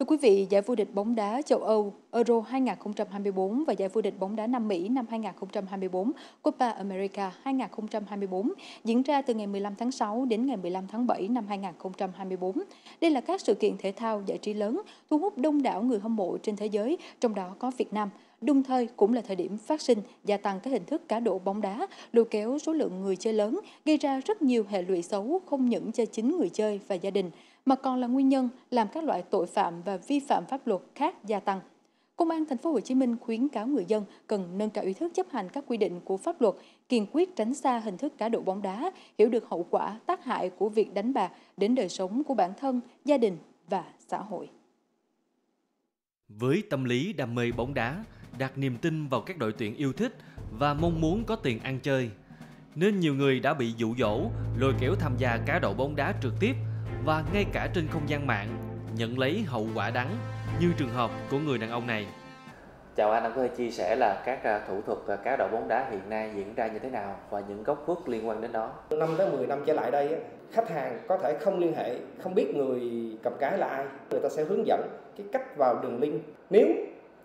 Thưa quý vị, giải vô địch bóng đá châu Âu Euro 2024 và giải vô địch bóng đá Nam Mỹ năm 2024 Copa America 2024 diễn ra từ ngày 15 tháng 6 đến ngày 15 tháng 7 năm 2024. Đây là các sự kiện thể thao giải trí lớn thu hút đông đảo người hâm mộ trên thế giới, trong đó có Việt Nam. Đồng thời cũng là thời điểm phát sinh gia tăng các hình thức cá độ bóng đá, lôi kéo số lượng người chơi lớn, gây ra rất nhiều hệ lụy xấu không những cho chính người chơi và gia đình, mà còn là nguyên nhân làm các loại tội phạm và vi phạm pháp luật khác gia tăng. Công an Thành phố Hồ Chí Minh khuyến cáo người dân cần nâng cao ý thức chấp hành các quy định của pháp luật, kiên quyết tránh xa hình thức cá độ bóng đá, hiểu được hậu quả tác hại của việc đánh bạc đến đời sống của bản thân, gia đình và xã hội. Với tâm lý đam mê bóng đá, đặt niềm tin vào các đội tuyển yêu thích và mong muốn có tiền ăn chơi, nên nhiều người đã bị dụ dỗ, lôi kéo tham gia cá độ bóng đá trực tiếp và ngay cả trên không gian mạng, nhận lấy hậu quả đắng như trường hợp của người đàn ông này. Chào anh có thể chia sẻ là các thủ thuật cá độ bóng đá hiện nay diễn ra như thế nào và những góc khuất liên quan đến đó? 5 tới 10 năm trở lại đây, khách hàng có thể không liên hệ, không biết người cầm cái là ai. Người ta sẽ hướng dẫn cái cách vào đường link. Nếu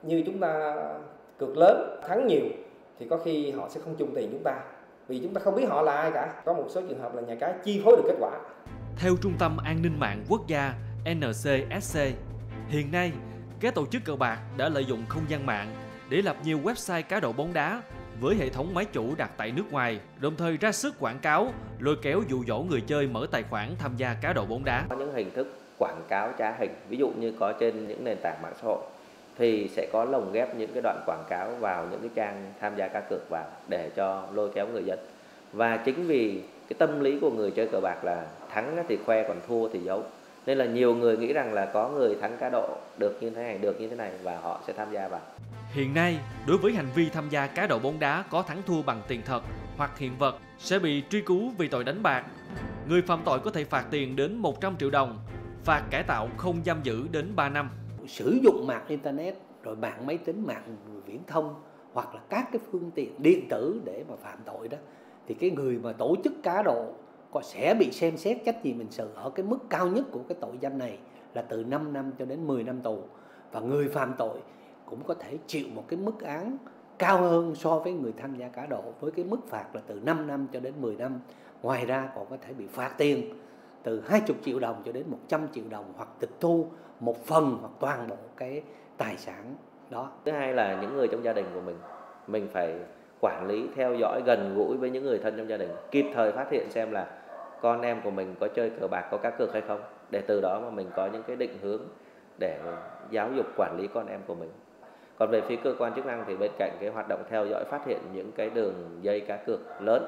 như chúng ta cược lớn, thắng nhiều thì có khi họ sẽ không chung tiền chúng ta, vì chúng ta không biết họ là ai cả. Có một số trường hợp là nhà cái chi phối được kết quả. Theo Trung tâm An ninh mạng quốc gia NCSC, hiện nay các tổ chức cờ bạc đã lợi dụng không gian mạng để lập nhiều website cá độ bóng đá với hệ thống máy chủ đặt tại nước ngoài, đồng thời ra sức quảng cáo, lôi kéo dụ dỗ người chơi mở tài khoản tham gia cá độ bóng đá. Có những hình thức quảng cáo trá hình, ví dụ như có trên những nền tảng mạng xã hội thì sẽ có lồng ghép những cái đoạn quảng cáo vào những cái trang tham gia cá cược vào để cho lôi kéo người dân. Và chính vì cái tâm lý của người chơi cờ bạc là thắng thì khoe, còn thua thì giấu. Nên là nhiều người nghĩ rằng là có người thắng cá độ được như thế này, và họ sẽ tham gia vào. Hiện nay, đối với hành vi tham gia cá độ bóng đá có thắng thua bằng tiền thật hoặc hiện vật sẽ bị truy cứu vì tội đánh bạc. Người phạm tội có thể phạt tiền đến 100 triệu đồng, phạt cải tạo không giam giữ đến 3 năm. Sử dụng mạng Internet, rồi mạng máy tính, mạng viễn thông hoặc là các cái phương tiện điện tử để mà phạm tội đó, thì cái người mà tổ chức cá độ sẽ bị xem xét trách nhiệm hình sự ở cái mức cao nhất của cái tội danh này là từ 5 năm cho đến 10 năm tù. Và người phạm tội cũng có thể chịu một cái mức án cao hơn so với người tham gia cá độ với cái mức phạt là từ 5 năm cho đến 10 năm. Ngoài ra còn có thể bị phạt tiền từ 20 triệu đồng cho đến 100 triệu đồng hoặc tịch thu một phần hoặc toàn bộ cái tài sản đó. Thứ hai là những người trong gia đình của mình phải quản lý, theo dõi, gần gũi với những người thân trong gia đình, kịp thời phát hiện xem là con em của mình có chơi cờ bạc, có cá cược hay không, để từ đó mà mình có những cái định hướng để giáo dục quản lý con em của mình. Còn về phía cơ quan chức năng thì bên cạnh cái hoạt động theo dõi, phát hiện những cái đường dây cá cược lớn,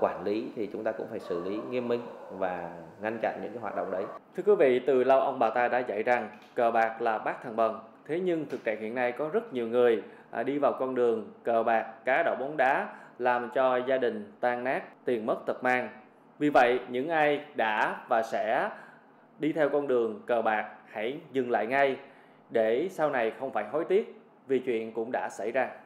quản lý thì chúng ta cũng phải xử lý nghiêm minh và ngăn chặn những cái hoạt động đấy. Thưa quý vị, từ lâu ông bà ta đã dạy rằng cờ bạc là bác thằng bần. Thế nhưng thực trạng hiện nay có rất nhiều người đi vào con đường cờ bạc, cá độ bóng đá làm cho gia đình tan nát, tiền mất tật mang. Vì vậy, những ai đã và sẽ đi theo con đường cờ bạc hãy dừng lại ngay để sau này không phải hối tiếc vì chuyện cũng đã xảy ra.